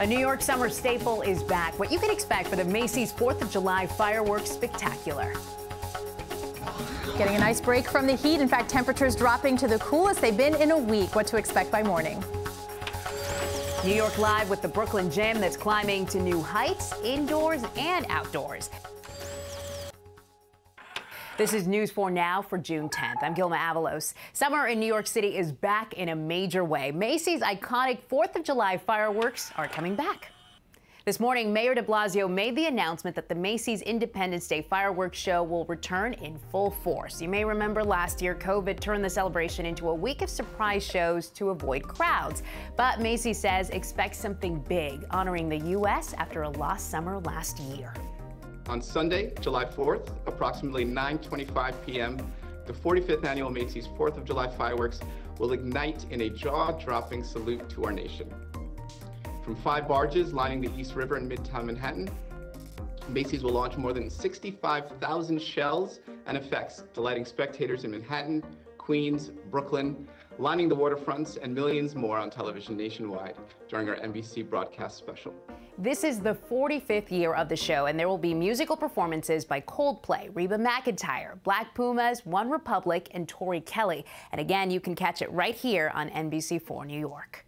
A New York summer staple is back. What you can expect for the Macy's 4th of July fireworks spectacular. Getting a nice break from the heat. In fact, temperatures dropping to the coolest they've been in a week. What to expect by morning. New York Live with the Brooklyn Gym that's climbing to new heights, indoors and outdoors. This is News 4 Now for June 10th. I'm Gilma Avalos. Summer in New York City is back in a major way. Macy's iconic 4th of July fireworks are coming back. This morning, Mayor de Blasio made the announcement that the Macy's Independence Day fireworks show will return in full force. You may remember last year, COVID turned the celebration into a week of surprise shows to avoid crowds. But Macy's says expect something big, honoring the U.S. after a lost summer last year. On Sunday, July 4th, approximately 9:25 p.m., the 45th annual Macy's 4th of July fireworks will ignite in a jaw-dropping salute to our nation. From 5 barges lining the East River in Midtown Manhattan, Macy's will launch more than 65,000 shells and effects, delighting spectators in Manhattan, Queens, Brooklyn, lining the waterfronts, and millions more on television nationwide during our NBC broadcast special. This is the 45th year of the show, and there will be musical performances by Coldplay, Reba McEntire, Black Pumas, One Republic, and Tori Kelly. And again, you can catch it right here on NBC 4 New York.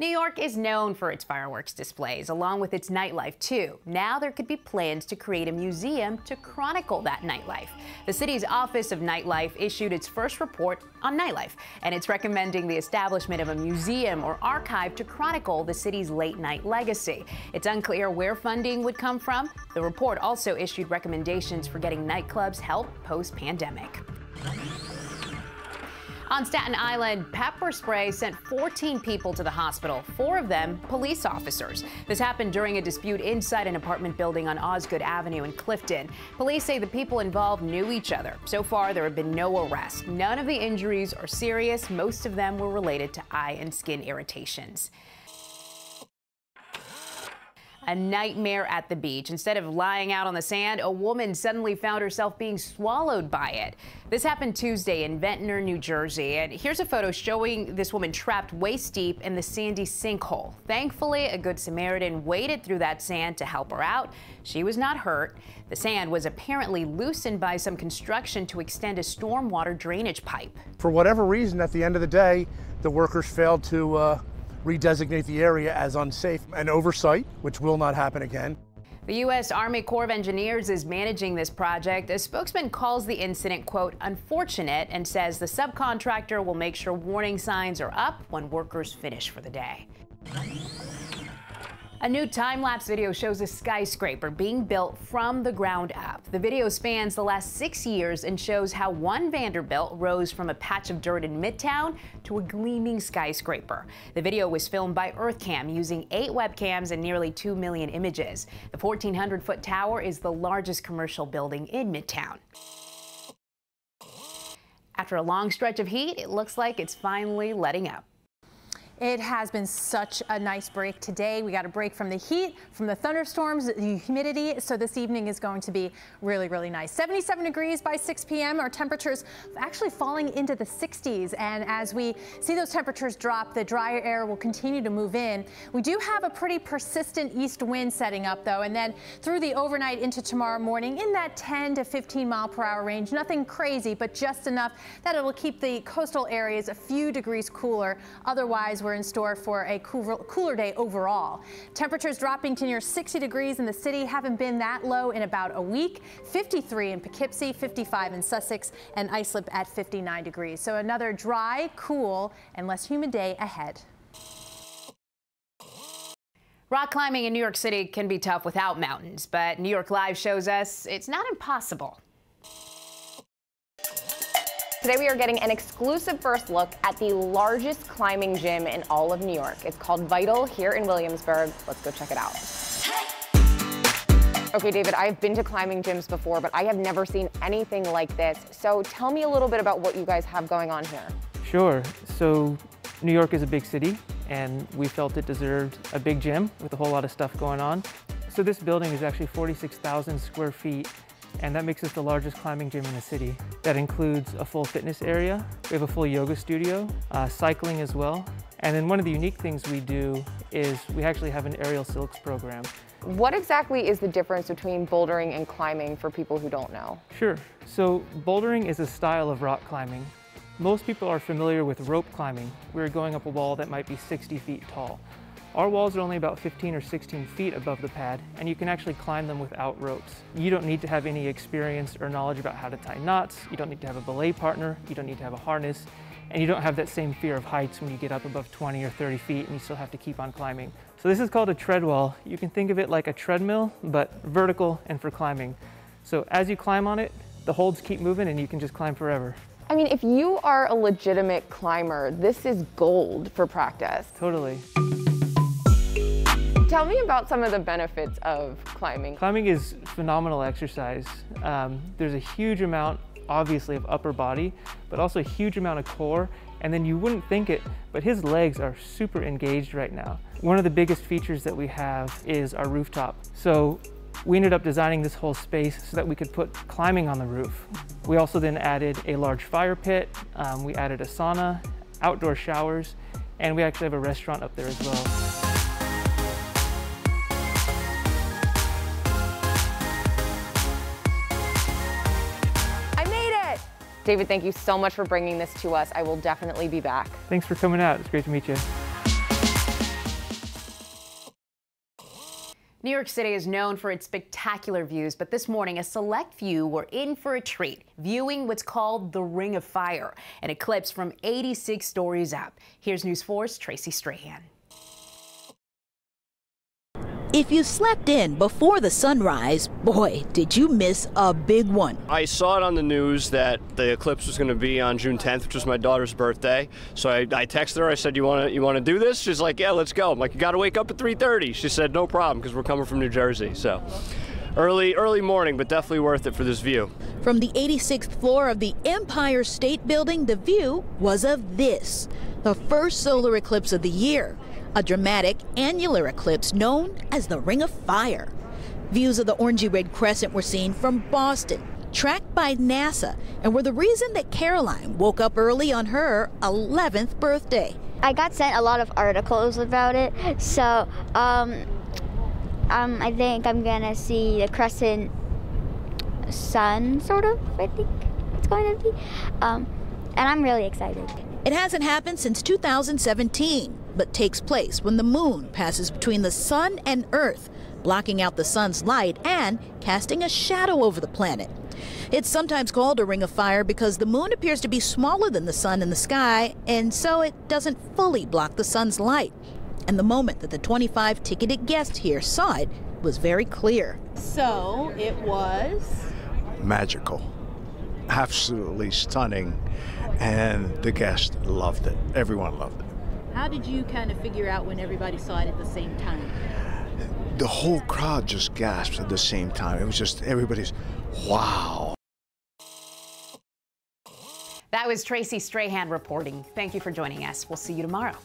New York is known for its fireworks displays, along with its nightlife, too. Now there could be plans to create a museum to chronicle that nightlife. The city's Office of Nightlife issued its first report on nightlife, and it's recommending the establishment of a museum or archive to chronicle the city's late-night legacy. It's unclear where funding would come from. The report also issued recommendations for getting nightclubs help post-pandemic. On Staten Island, pepper spray sent 14 people to the hospital, 4 of them police officers. This happened during a dispute inside an apartment building on Osgood Avenue in Clifton. Police say the people involved knew each other. So far, there have been no arrests. None of the injuries are serious. Most of them were related to eye and skin irritations. A nightmare at the beach. Instead of lying out on the sand, a woman suddenly found herself being swallowed by it. This happened Tuesday in Ventnor, New Jersey. And here's a photo showing this woman trapped waist deep in the sandy sinkhole. Thankfully, a good Samaritan waded through that sand to help her out. She was not hurt. The sand was apparently loosened by some construction to extend a stormwater drainage pipe. For whatever reason, at the end of the day, the workers failed to redesignate the area as unsafe, an oversight which will not happen again. The U.S. Army Corps of Engineers is managing this project. A spokesman calls the incident, quote, unfortunate, and says the subcontractor will make sure warning signs are up when workers finish for the day. A new time-lapse video shows a skyscraper being built from the ground up. The video spans the last 6 years and shows how one Vanderbilt rose from a patch of dirt in Midtown to a gleaming skyscraper. The video was filmed by EarthCam using 8 webcams and nearly 2 million images. The 1,400-foot tower is the largest commercial building in Midtown. After a long stretch of heat, it looks like it's finally letting up. It has been such a nice break today. We got a break from the heat, from the thunderstorms, the humidity. So this evening is going to be really, really nice. 77 degrees by 6 p.m. Our temperatures actually falling into the 60s. And as we see those temperatures drop, the drier air will continue to move in. We do have a pretty persistent east wind setting up, though. And then through the overnight into tomorrow morning in that 10 to 15 mile per hour range. Nothing crazy, but just enough that it will keep the coastal areas a few degrees cooler. Otherwise, we're in store for a cooler day overall. Temperatures dropping to near 60 degrees in the city. Haven't been that low in about a week. 53 in Poughkeepsie, 55 in Sussex, and Islip at 59 degrees. So another dry, cool, and less humid day ahead. Rock climbing in New York City can be tough without mountains, but New York Live shows us it's not impossible. Today we are getting an exclusive first look at the largest climbing gym in all of New York. It's called Vital here in Williamsburg. Let's go check it out. Okay, David, I've been to climbing gyms before, but I have never seen anything like this. So tell me a little bit about what you guys have going on here. Sure. So New York is a big city, and we felt it deserved a big gym with a whole lot of stuff going on. So this building is actually 46,000 square feet. And that makes us the largest climbing gym in the city. That includes a full fitness area, we have a full yoga studio, cycling as well, And then one of the unique things we do is we actually have an aerial silks program. What exactly is the difference between bouldering and climbing for people who don't know? Sure. So bouldering is a style of rock climbing. Most people are familiar with rope climbing. We're going up a wall that might be 60 feet tall. Our walls are only about 15 or 16 feet above the pad, and you can actually climb them without ropes. You don't need to have any experience or knowledge about how to tie knots. You don't need to have a belay partner. You don't need to have a harness. And you don't have that same fear of heights when you get up above 20 or 30 feet and you still have to keep on climbing. So this is called a treadwall. You can think of it like a treadmill, but vertical and for climbing. So as you climb on it, the holds keep moving and you can just climb forever. I mean, if you are a legitimate climber, this is gold for practice. Totally. Tell me about some of the benefits of climbing. Climbing is phenomenal exercise. There's a huge amount obviously of upper body, but also a huge amount of core. And then you wouldn't think it, but his legs are super engaged right now. One of the biggest features that we have is our rooftop. So we ended up designing this whole space so that we could put climbing on the roof. We also then added a large fire pit. We added a sauna, outdoor showers, and we actually have a restaurant up there as well. David, thank you so much for bringing this to us. I will definitely be back. Thanks for coming out. It's great to meet you. New York City is known for its spectacular views, but this morning a select few were in for a treat, viewing what's called the Ring of Fire, an eclipse from 86 stories up. Here's News 4's Tracy Strahan. If you slept in before the sunrise, boy, did you miss a big one. I saw it on the news that the eclipse was going to be on June 10th, which was my daughter's birthday. So I texted her. I said, you want to do this? She's like, yeah, let's go. I'm like, you got to wake up at 3:30. She said, no problem, because we're coming from New Jersey. So early morning, but definitely worth it for this view. From the 86th floor of the Empire State Building, the view was of this, the first solar eclipse of the year. A dramatic annular eclipse known as the Ring of Fire. Views of the orangey-red crescent were seen from Boston, tracked by NASA, and were the reason that Caroline woke up early on her 11th birthday. I got sent a lot of articles about it, so I think I'm gonna see the crescent sun, sort of, I think it's going to be, and I'm really excited. It hasn't happened since 2017, but takes place when the moon passes between the sun and Earth, blocking out the sun's light and casting a shadow over the planet. It's sometimes called a ring of fire because the moon appears to be smaller than the sun in the sky, and so it doesn't fully block the sun's light. And the moment that the 25 ticketed guests here saw it was very clear. So it was magical. Absolutely stunning, and the guests loved it. Everyone loved it. How did you kind of figure out when everybody saw it at the same time? The whole crowd just gasped at the same time. It was just everybody's, wow. That was Tracy Strahan reporting. Thank you for joining us. We'll see you tomorrow.